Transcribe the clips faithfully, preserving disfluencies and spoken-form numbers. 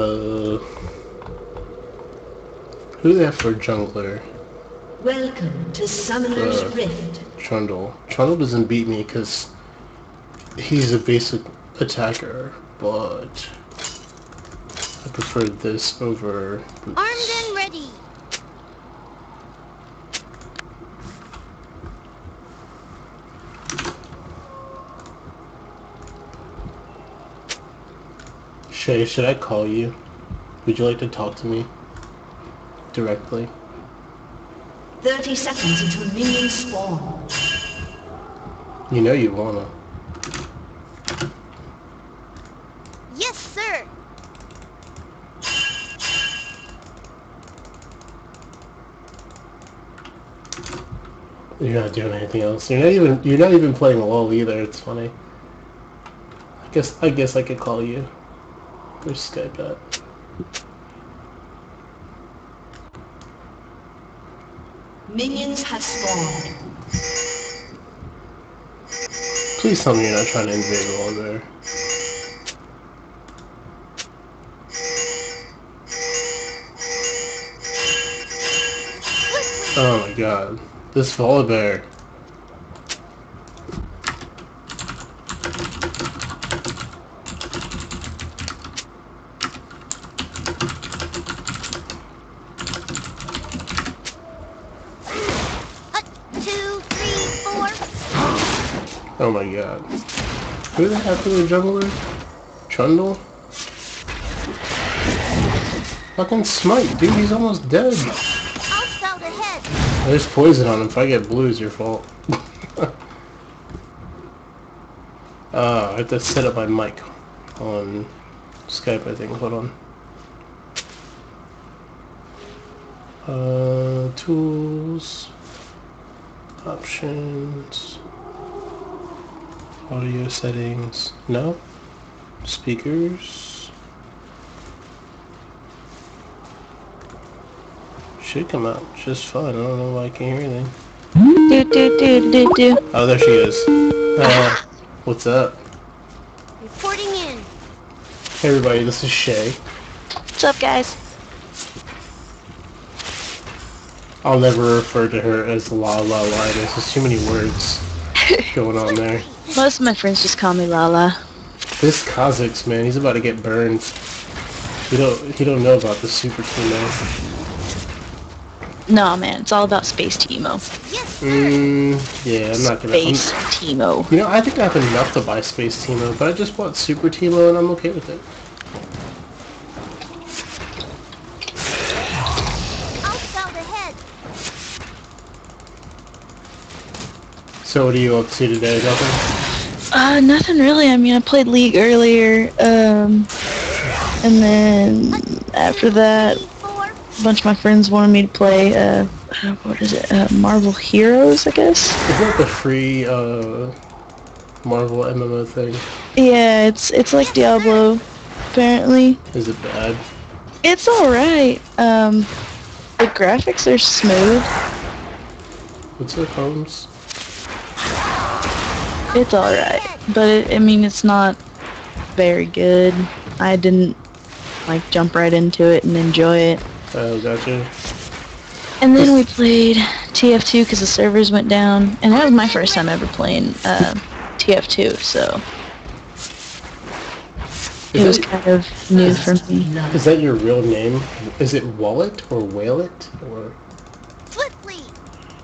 Uh, who do they have for jungler? Welcome to Summoner's uh, Rift. Trundle. Trundle doesn't beat me because he's a basic attacker, but I prefer this over boots. Armed and ready. Shay, should I call you? Would you like to talk to me directly? Thirty seconds into a minion spawn. You know you wanna. Yes, sir. You're not doing anything else. You're not even. You're not even playing LOL either. It's funny. I guess. I guess I could call you. Where's Skype at? Minions have spawned. Please tell me you're not trying to invade the wall there. Oh my god. This Volibear. Oh my god. Who the heck is the juggler? Trundle? Fucking smite, dude, he's almost dead. There's poison on him. If I get blue, it's your fault. uh, I have to set up my mic on Skype, I think. Hold on. Uh, tools. Options. Audio settings. No. Speakers. Should come out just fine. I don't know why I can't hear anything. Do, do, do, do, do. Oh, there she is. Uh, what's up? Reporting in. Hey everybody, this is Shay. What's up, guys? I'll never refer to her as La La La. There's just too many words going on there. Most of my friends just call me Lala. This Kha'zix, man, he's about to get burned. You don't, you don't know about the Super Teemo. Nah, man, it's all about Space Teemo. Yes, mm, yeah, I'm not gonna. Space Teemo. You know, I think I have enough to buy Space Teemo, but I just bought Super Teemo and I'm okay with it. So what are you up to today, nothing? Uh, nothing really. I mean, I played League earlier, um, and then after that, a bunch of my friends wanted me to play, uh, what is it, uh, Marvel Heroes, I guess? Is that the free, uh, Marvel M M O thing? Yeah, it's, it's like Diablo, apparently. Is it bad? It's alright. Um, the graphics are smooth. What's it, Holmes? It's alright, but it, I mean, it's not very good. I didn't, like, jump right into it and enjoy it. Oh, gotcha. And then we played T F two because the servers went down, and that was my first time ever playing uh, T F two, so it was kind of new for me. Is that your real name? Is it Wallet or Whalet or? Fliply.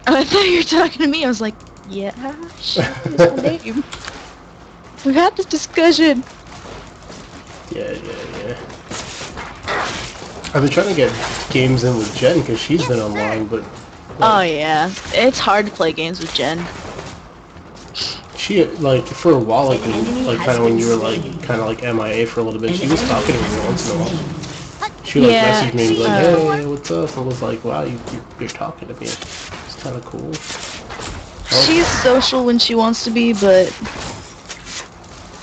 Oh, I thought you were talking to me. I was like. Yeah, shit, that's my name. We've had this discussion. Yeah, yeah, yeah. I've been trying to get games in with Jen because she's yes, been online, but. Like, oh yeah, it's hard to play games with Jen. She like for a while, like, like kind of when you were like kind of like M I A for a little bit, she was talking to me once in a while. She like yeah, messaged me and was like, "Hey, uh, what's up?" I was like, "Wow, you, you're talking to me. It's kind of cool." She's social when she wants to be, but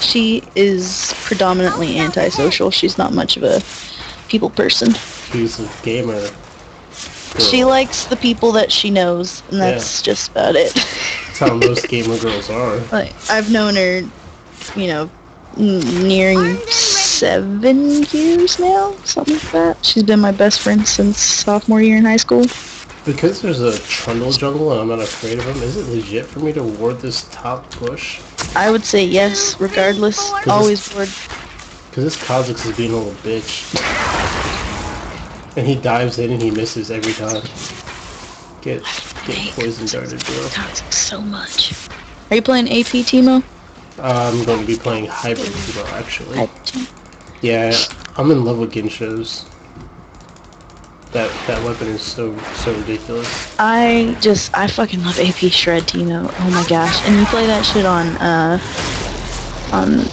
she is predominantly antisocial. She's not much of a people person. She's a gamer girl. She likes the people that she knows, and that's yeah. just about it. That's how most gamer girls are. Like, I've known her, you know, nearing seven years now, something like that. She's been my best friend since sophomore year in high school. Because there's a Trundle jungle and I'm not afraid of him, is it legit for me to ward this top push? I would say yes, regardless. Always ward. Because this Kha'zix is being a little bitch. And he dives in and he misses every time. Get, get poison darted, bro. Kha'zix so much. Are you playing A P Teemo? I'm going to be playing Hybrid Teemo, actually. Hybrid. Yeah, I'm in love with Ginshos. That that weapon is so so ridiculous. I just I fucking love A P Shred Teemo. Oh my gosh! And you play that shit on uh on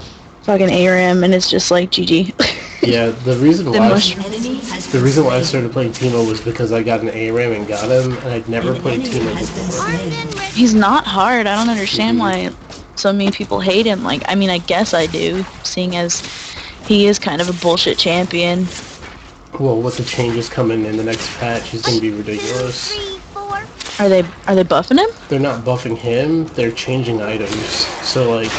fucking A RAM, and it's just like G G. Yeah, the reason why I, the reason why I started playing Teemo was because I got an A RAM and got him, and I'd never played Teemo before. He's not hard. I don't understand mm-hmm. why so many people hate him. Like, I mean, I guess I do, seeing as he is kind of a bullshit champion. Well, with the changes coming in the next patch, he's gonna be ridiculous. Are they are they buffing him? They're not buffing him. They're changing items. So like,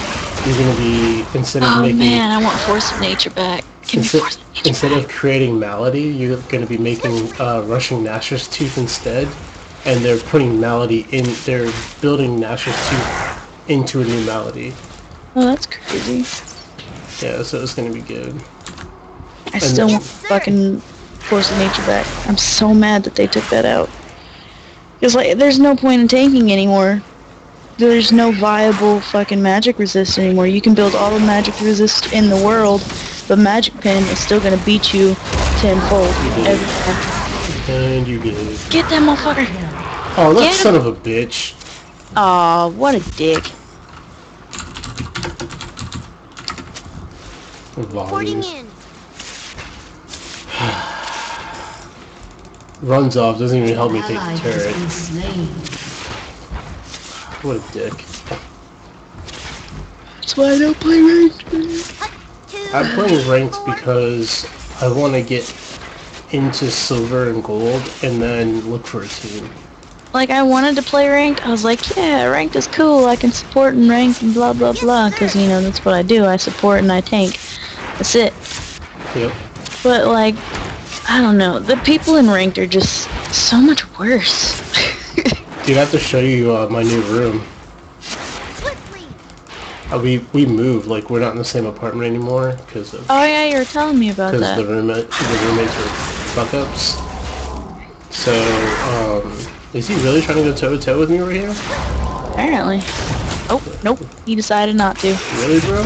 you're gonna be instead of oh, making. Oh man, I want Force of Nature back. Give me Force of Nature instead back. Of creating Malady, you're gonna be making uh, rushing Nashor's Tooth instead, and they're putting Malady in. They're building Nashor's Tooth into a new Malady. Oh, that's crazy. Yeah, so it's gonna be good. I and still want fucking Force of Nature back. I'm so mad that they took that out. Because, like, there's no point in tanking anymore. There's no viable fucking magic resist anymore. You can build all the magic resist in the world, but Magic Pen is still gonna beat you tenfold every time. And you get it. Get that motherfucker! Oh, that son of a bitch. Aw, what a dick. Reporting in. Runs off, doesn't even help me take the turret. What a dick. That's why I don't play ranked. I'm playing ranked because I want to get into silver and gold and then look for a team. Like, I wanted to play ranked, I was like, yeah, ranked is cool, I can support and rank and blah blah blah, because, you know, that's what I do, I support and I tank. That's it. Yep. But, like, I don't know. The people in ranked are just so much worse. Dude, I have to show you uh, my new room. Uh, we we moved. Like, we're not in the same apartment anymore because of. Oh yeah, you were telling me about that. Because the roommate, the roommates are fuck ups. So, um, is he really trying to go toe to toe with me over here? Apparently. Oh nope. He decided not to. Really, bro?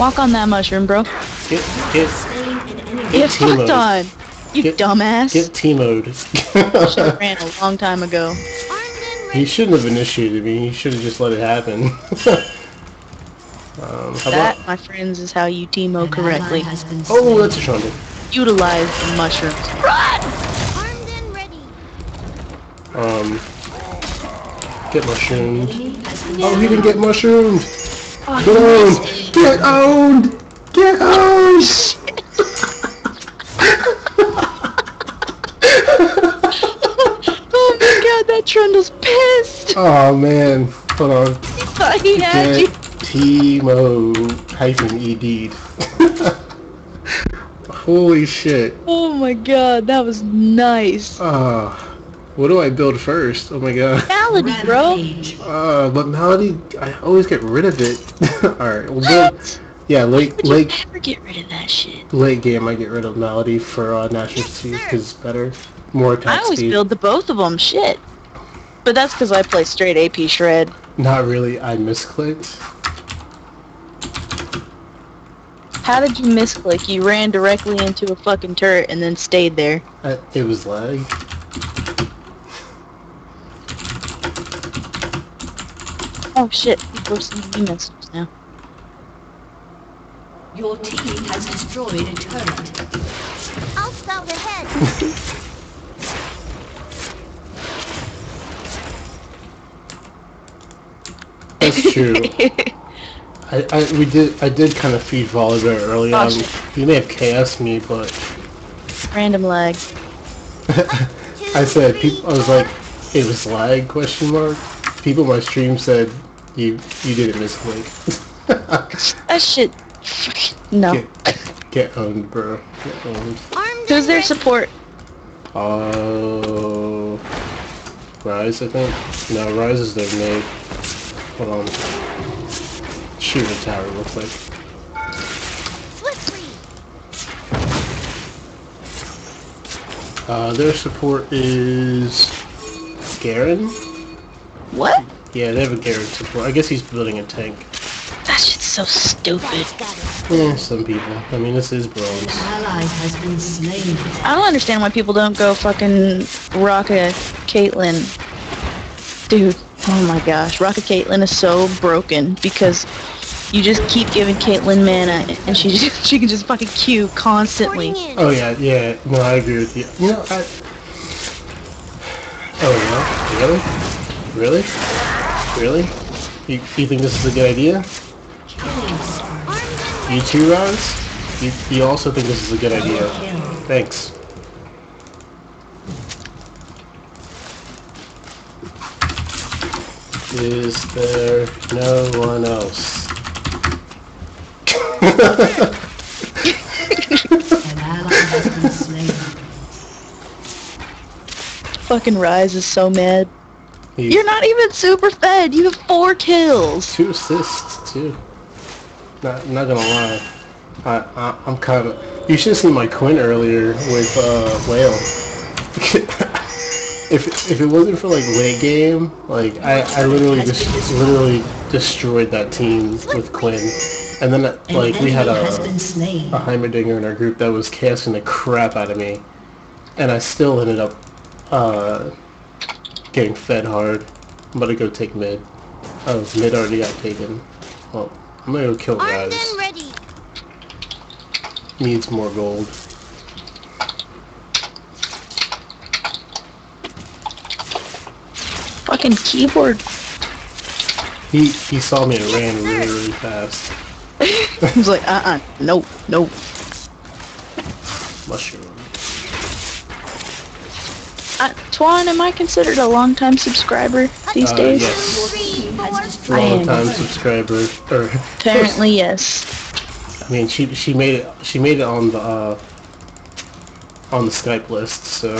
Walk on that mushroom, bro. Get get. Get fucked on, you get, dumbass. Get Teemo'd. Should have ran a long time ago. He shouldn't have initiated me. He should have just let it happen. um, that, about... my friends, is how you Teemo correctly. Oh, that's a Trundle. Utilize the mushrooms. Run! Armed and ready. Um, get mushroomed. Oh, he didn't get mushroomed. Oh, get owned. Get owned. Get owned. Oh my god, that Trundle's pissed! Oh man, hold on. He thought he had you. Teemo hyphen E D. Holy shit. Oh my god, that was nice. Uh, what do I build first? Oh my god. Malady, bro. Uh, but Malady, I always get rid of it. Alright, we'll build. Yeah, late late. Never get rid of that shit. Late game, I get rid of Malady for uh, Nashor's Tooth because it's better, more attack speed. I always speed. build the both of them, shit. But that's because I play straight A P Shred. Not really. I misclicked. How did you misclick? You ran directly into a fucking turret and then stayed there. Uh, it was lag. Oh shit! People are sending emails now. Your team has destroyed a turret. I'll stop the head. That's true. I, I we did I did kind of feed Volibear early on. You may have K S'd me, but random lag. I said people. I was like, it was lag? Question mark. People in my stream said you you didn't misclick. That shit. No. Okay. Get owned, bro. Get owned. Who's their support? Oh, uh, Ryze, I think. No, Ryze is their mate. Hold on. Shoot a tower, looks like. Uh, their support is Garen. What? Yeah, they have a Garen support. I guess he's building a tank. That shit's so stupid. Yeah, some people. I mean, this is bronze. An ally has been slain. I don't understand why people don't go fucking Rocket Caitlyn. Dude, oh my gosh. Rocket Caitlyn is so broken because you just keep giving Caitlyn mana and she just, she can just fucking Q constantly. Oh yeah, yeah. No, I agree with you. You know, I... Oh yeah? Really? Really? Really? You, you think this is a good idea? You too, Ryze? You, you also think this is a good idea. Thanks. Is there no one else? Fucking Ryze is so mad. He's You're not even super fed! You have four kills! Two assists, too. Not, not gonna lie. I, I, I'm kinda... You should've seen my Quinn earlier with, uh, Whale. if, if it wasn't for, like, late game, like, I, I literally just literally destroyed that team with Quinn. And then, like, we had a, a Heimerdinger in our group that was casting the crap out of me. And I still ended up, uh... getting fed hard. I'm about to go take mid. Oh, mid already got taken. Well, I'm gonna go kill guys. Needs more gold. Fucking keyboard. He he saw me and ran really really fast. He's like, uh-uh, nope, nope. Mushroom. Uh, Tuan, am I considered a long-time subscriber these uh, days? Yes. Long-time subscriber. Or apparently, yes. I mean, she she made it. She made it on the uh, on the Skype list. So.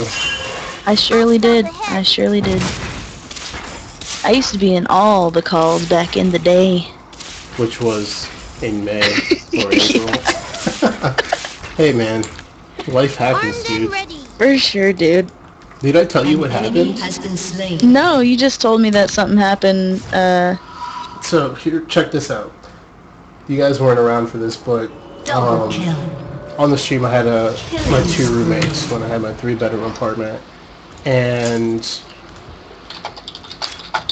I surely did. I surely did. I used to be in all the calls back in the day. Which was in May or April. Hey, man, life happens, dude. For sure, dude. Did I tell you what happened? No, you just told me that something happened, uh... So, here, check this out. You guys weren't around for this, but, um... on the stream I had, uh, my two roommates when I had my three-bedroom apartment. And...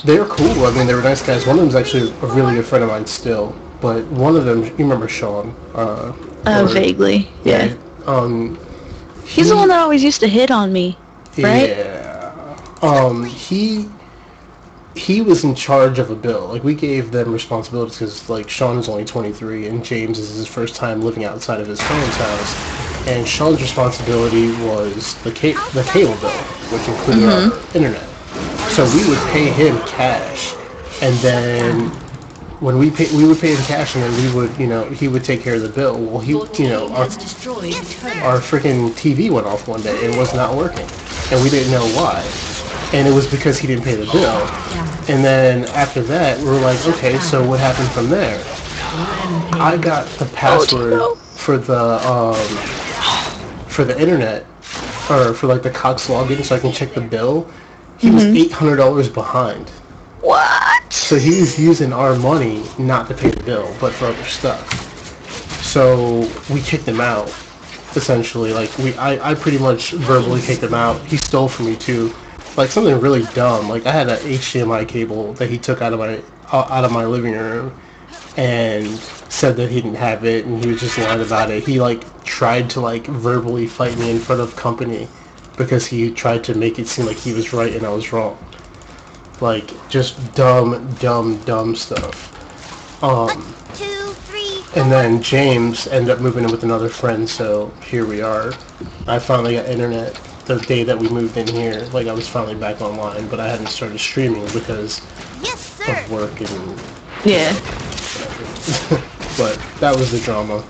they were cool, I mean, they were nice guys. One of them's actually a really good friend of mine still. But one of them, you remember Sean, uh... Uh, or, vaguely, yeah. yeah. Um... He, He's the one that always used to hit on me. Right? Yeah. Um, he he was in charge of a bill. Like, we gave them responsibilities because, like, Sean is only twenty-three and James is his first time living outside of his parents' house. And Sean's responsibility was the, ca the cable bill, which included mm-hmm. our internet. So we would pay him cash, and then when we pay, we would pay him cash, and then we would, you know, he would take care of the bill. Well, he, you know, our, our freaking T V went off one day and was not working. And we didn't know why. And it was because he didn't pay the bill. And then after that, we were like, okay, so what happened from there? I got the password for the, um, for the internet, or for like the Cox login so I can check the bill. He mm-hmm. was eight hundred dollars behind. What? So he was using our money not to pay the bill, but for other stuff. So we kicked him out. Essentially, like, we, I, I pretty much verbally kicked him out. He stole from me, too. Like, something really dumb. Like, I had an H D M I cable that he took out of my, out of my living room and said that he didn't have it, and he was just lying about it. He, like, tried to, like, verbally fight me in front of company because he tried to make it seem like he was right and I was wrong. Like, just dumb, dumb, dumb stuff. Um... And then James ended up moving in with another friend, so here we are. I finally got internet the day that we moved in here. Like, I was finally back online, but I hadn't started streaming because yes, sir. of work and... Yeah. But that was the drama.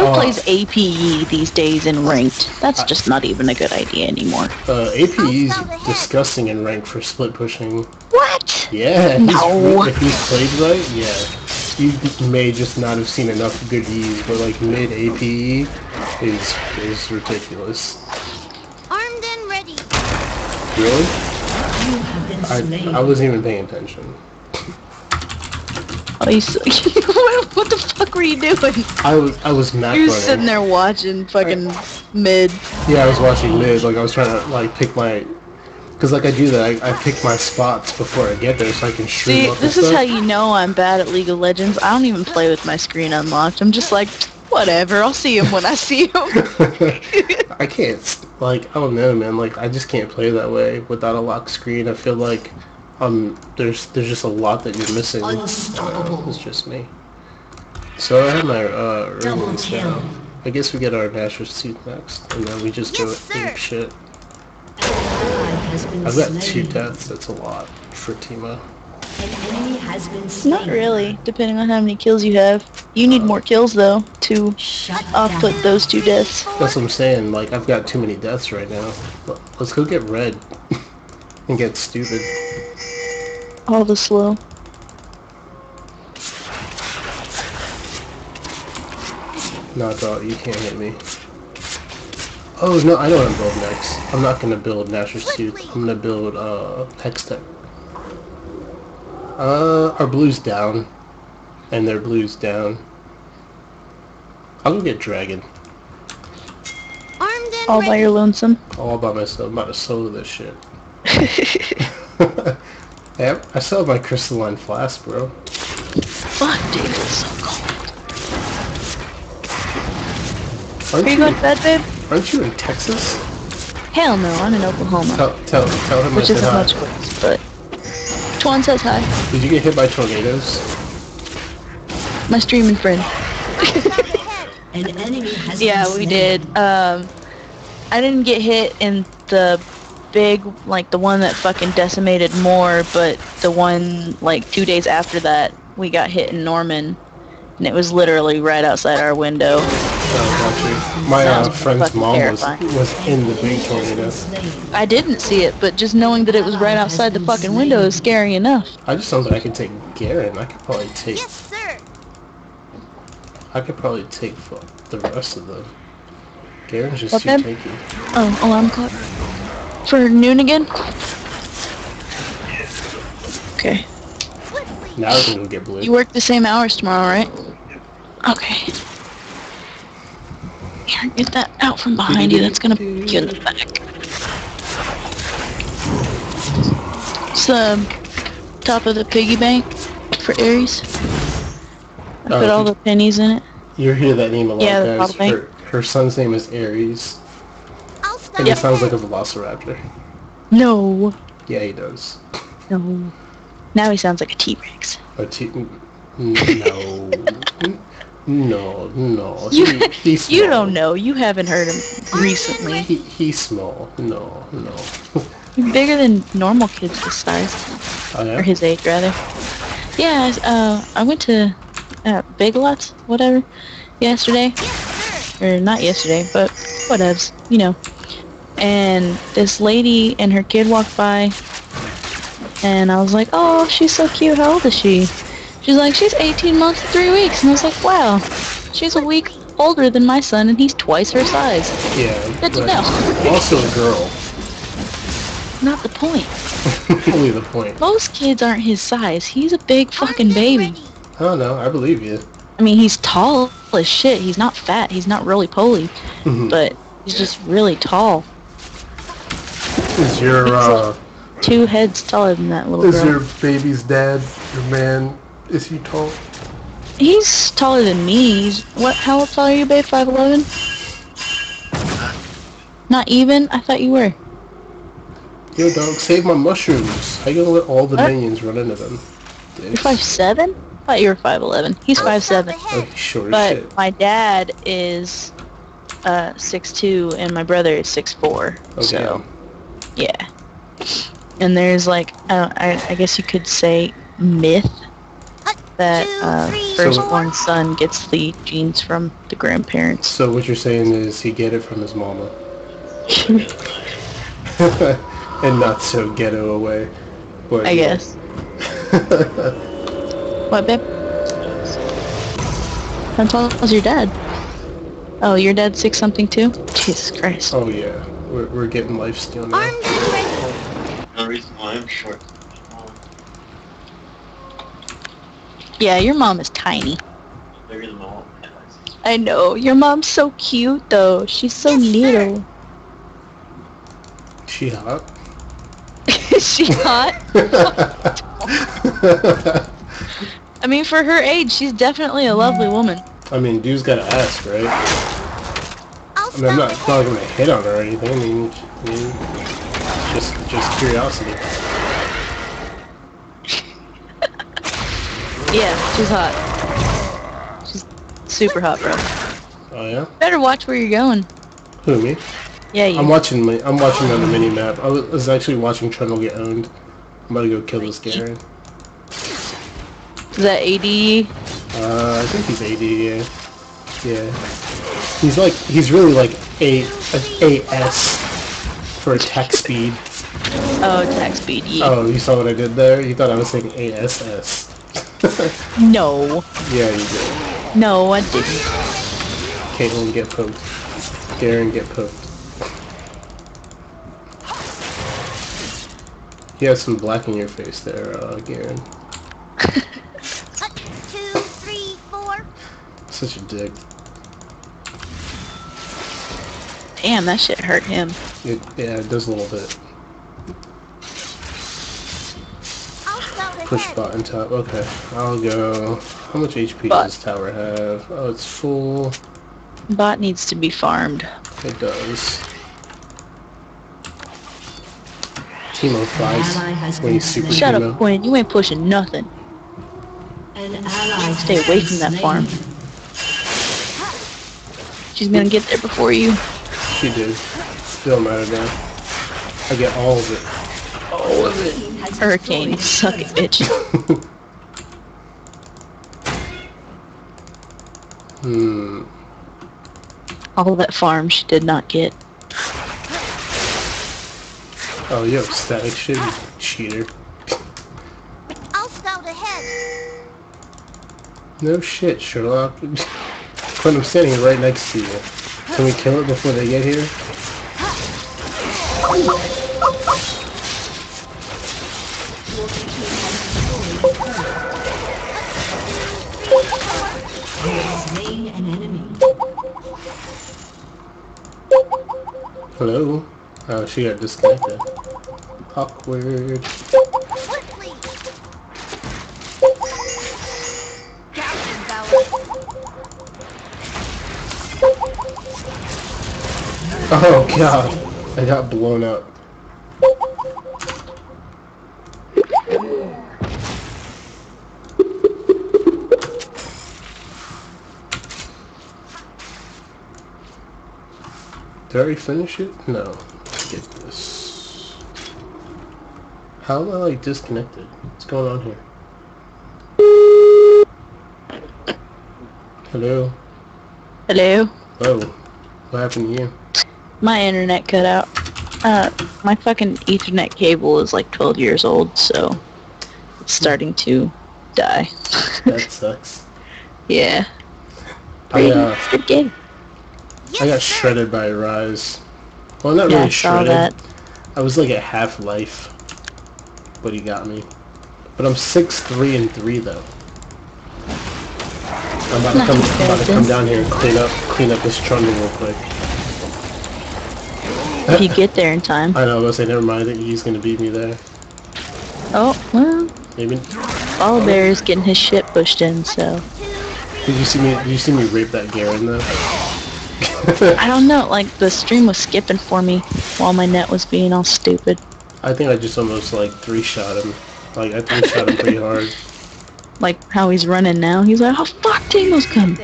Who uh, plays A P E these days in ranked? That's I, just not even a good idea anymore. Uh, A P E's disgusting in ranked for split pushing. What? Yeah. No. He's, if he's played right, yeah. You may just not have seen enough good E's, but like mid A P E is is ridiculous. Armed and ready. Really? You have been slain. I I wasn't even paying attention. Oh, you so what the fuck were you doing? I was I was not. You were sitting there watching fucking I, mid. Yeah, I was watching mid. Like I was trying to like pick my, because like I do that. I, I pick my spots before I get there so I can stream. See, up this and is stuff. How you know I'm bad at League of Legends. I don't even play with my screen unlocked. I'm just like, whatever. I'll see him when I see him. I can't. Like I don't know, man. Like I just can't play that way without a locked screen. I feel like. Um, there's there's just a lot that you're missing. Uh, it's just me. So I have my uh ribbons now. I guess we get our Nashor's Tooth next, and then we just yes, do it. Shit. I've got slain. two deaths. That's a lot for Teemo. Not really, depending on how many kills you have. You need uh, more kills though to output those two deaths. That's what I'm saying. Like I've got too many deaths right now. Let's go get red and get stupid. All the slow. No, dog, you can't hit me. Oh no, I know what I'm building next. I'm not gonna build Nashor's Tooth. I'm gonna build uh Hextech. Uh, our blue's down, and their blue's down. I'll go get dragon. Armed and all by your lonesome. All by myself. I'm about to solo this shit. Yep, I still have my Crystalline Flask, bro. Fuck, dude, it's so cold. Aren't Are you, you going to bed, babe? Aren't you in Texas? Hell no, I'm in Oklahoma. Tell, tell, tell him Which I said hi. Which isn't much worse, but... Tuan says hi. Did you get hit by tornadoes? My streaming friend. An enemy has yeah, we did. Um, I didn't get hit in the... big, like the one that fucking decimated more, but the one like two days after that we got hit in Norman, and it was literally right outside our window. Oh, gotcha. My uh, friend's mom was, was in the big tornado. I didn't see it, but just knowing that it was right outside the fucking window is scary enough. I just thought that I could take Garen. I could probably take. Yes, sir. I could probably take the rest of them. Garen's just what, too babe? Tanky. Oh, alarm clock. For noon again? Okay. Now we can get blue. You work the same hours tomorrow, right? Okay. Here, get that out from behind you. That's gonna put you in the back. It's the top of the piggy bank for Aries. I put um, all the pennies in it. You hear that name a lot, yeah, guys. The her, her son's name is Aries. And yep. It sounds like a velociraptor. No. Yeah, he does. No. Now he sounds like a T-Rex. A T... No. No, no. You, he, he's small. You don't know. You haven't heard him recently. He, he's small. No, no. You're bigger than normal kids this size. Oh, yeah? Or his age, rather. Yeah, uh, I went to uh, Big Lots, whatever, yesterday. Or not yesterday, but whatevs, you know. And this lady and her kid walked by, and I was like, oh, she's so cute, how old is she? She's like, she's eighteen months and three weeks, and I was like, wow, she's a week older than my son, and he's twice her size. Yeah. Good to know. Also a girl. Not the point. Only the point. Most kids aren't his size. He's a big fucking baby. I don't know, I believe you. I mean, he's tall as shit, he's not fat, he's not roly-poly, mm-hmm. but he's just really tall. Is your uh, like two heads taller than that little is girl. Is your baby's dad, your man, is he tall? He's taller than me. He's, what? How tall are you, babe? five eleven? Not even? I thought you were. Yo, dog, save my mushrooms. How you gonna let all the what? minions run into them? You're five seven? I thought you were five eleven. He's five seven. Oh, sure but shit. My dad is uh, six two, and my brother is six four. Okay. So. Yeah, and there's like, uh, I, I guess you could say myth that uh, firstborn son gets the genes from the grandparents. So what you're saying is he get it from his mama. And not so ghetto away. But I guess. What, babe? How tall was your dad? Oh, your dad's six something too? Jesus Christ. Oh yeah, we're, we're getting life steal now. I'm short. The reason why I'm short. Yeah, your mom is tiny. Bigger than my mom. I know. Your mom's so cute, though. She's so little. She hot? Is she hot? I mean, for her age, she's definitely a lovely woman. I mean, dude's gotta ask, right? I mean, I'm not, not gonna hit on her or anything. I mean, I mean just, just curiosity. Yeah, she's hot. She's super hot, bro. Oh yeah. Better watch where you're going. Who, me? Yeah, you. I'm watching. My, I'm watching on the mini map. I was actually watching Trundle get owned. I'm about to go kill this Garen. Is that A D? Uh, I think he's A D. Yeah. Yeah. He's like. He's really like a an A S for attack speed. Oh, attack speed. Yeah. Oh, you saw what I did there? You thought I was saying A S S. No. Yeah, you did. No, I didn't. Caitlyn, get poked. Garen, get poked. You have some black in your face there, uh, Garen. One, two, three, four. Such a dick. Damn, that shit hurt him. It, yeah, it does a little bit. Push button top, okay. I'll go. How much H P bot. does this tower have? Oh, it's full. Bot needs to be farmed. It does. Teemo flies. When super Shut Teemo. up, Quinn. You ain't pushing nothing. An ally Stay away from that farm. She's gonna get there before you. She did. Still matter now. I get all of it. All of it. Hurricane, suck it, bitch. Hmm. All that farm she did not get. Oh, you have static shit, you cheater. I'll scout ahead. No shit, Sherlock. Quinn, I'm standing right next to you. Can we kill it before they get here? Hello? Oh, she got disconnected. Awkward. Oh god, I got blown up. Did I already finish it? No. Let's get this. How am I like disconnected? What's going on here? Hello? Hello? Whoa. What happened to you? My internet cut out. Uh, my fucking Ethernet cable is like twelve years old, so it's starting to die. That sucks. Yeah. I, uh, it's a good game. I got shredded by Ryze. Well, not yeah, really I shredded. Saw that. I was like at half life, but he got me. But I'm six three and three though. I'm about, to come, I'm about to come down here and clean up, clean up this Trundle real quick. If you get there in time. I know. I was gonna say, never mind. He's gonna beat me there. Oh well. Maybe. Volibear is getting his shit pushed in. So. Did you see me? Did you see me rape that Garen though? I don't know, like, the stream was skipping for me while my net was being all stupid. I think I just almost, like, three-shot him. Like, I three-shot him pretty hard. Like, how he's running now, he's like, oh, fuck, Teemo's coming.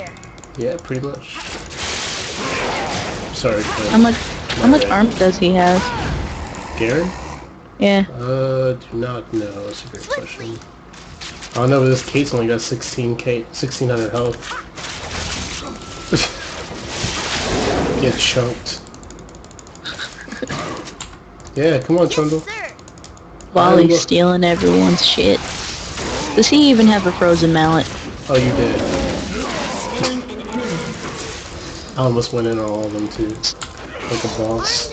Yeah, pretty much. Sorry. How much, how much A R M does he have? Garen? Yeah. Uh, do not know, that's a great question. Oh no, but this Kate's only got sixteen K, sixteen hundred health. Get chunked. Yeah, come on, Trundle. Yes, while he's stealing everyone's shit. Does he even have a frozen mallet? Oh, you did. I almost went in on all of them, too. Like a boss.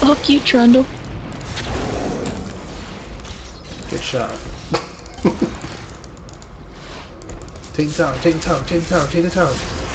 Fuck you, Trundle. Good shot. Take the time, take the time, take the time, take the time.